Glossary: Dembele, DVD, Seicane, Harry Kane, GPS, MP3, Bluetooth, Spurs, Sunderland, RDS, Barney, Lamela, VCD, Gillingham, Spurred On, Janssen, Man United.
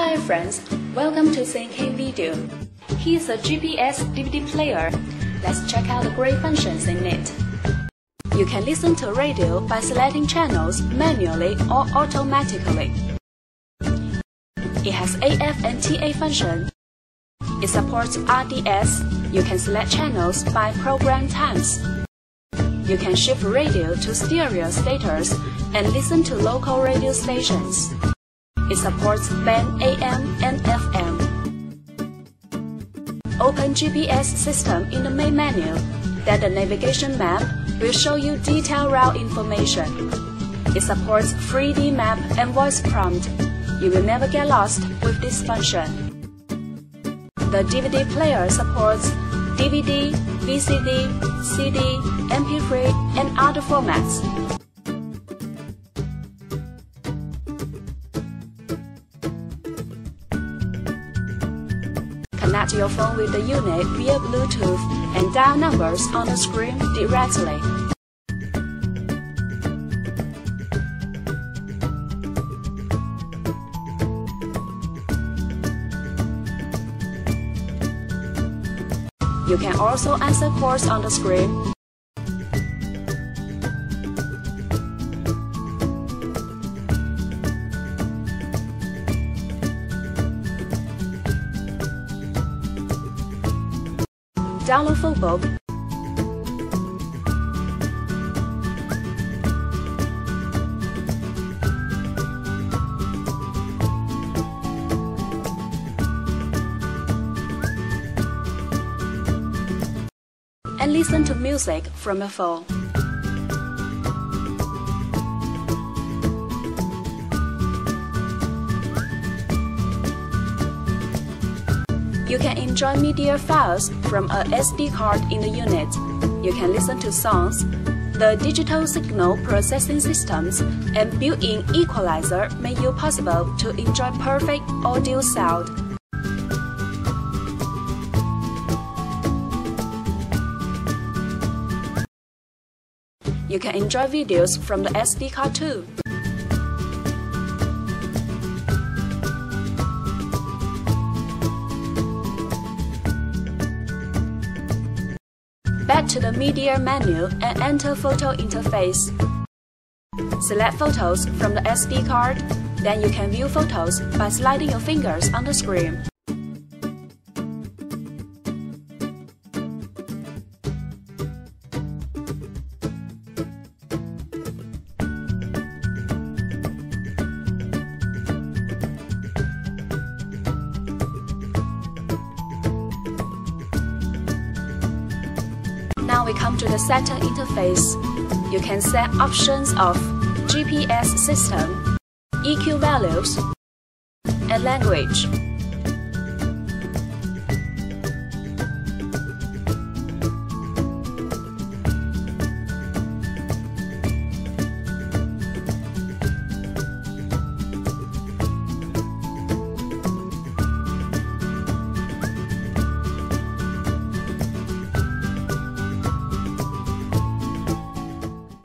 Hi friends, welcome to Seicane video. Here's a GPS DVD player. Let's check out the great functions in it. You can listen to radio by selecting channels manually or automatically. It has AF and TA function. It supports RDS. You can select channels by program times. You can shift radio to stereo status and listen to local radio stations. It supports band AM and FM. Open GPS system in the main menu. Then the navigation map will show you detailed route information. It supports 3D map and voice prompt. You will never get lost with this function. The DVD player supports DVD, VCD, CD, MP3, and other formats. Connect your phone with the unit via Bluetooth and dial numbers on the screen directly. You can also answer calls on the screen. Download full book. And listen to music from a phone. You can enjoy media files from a SD card in the unit. You can listen to songs. The digital signal processing systems and built-in equalizer make it possible to enjoy perfect audio sound. You can enjoy videos from the SD card too. Back to the media menu and enter photo interface. Select photos from the SD card, then you can view photos by sliding your fingers on the screen. Now we come to the setting interface. You can set options of GPS system, EQ values, and language.